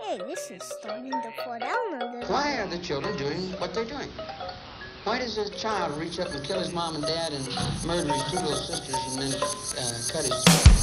Hey, this is starting to fall down a little. Why are the children doing what they're doing? Why does a child reach up and kill his mom and dad and murder his two little sisters and then cut his...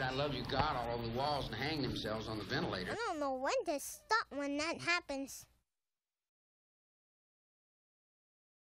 I love you God all over the walls and hang themselves on the ventilator. I don't know when to stop when that happens.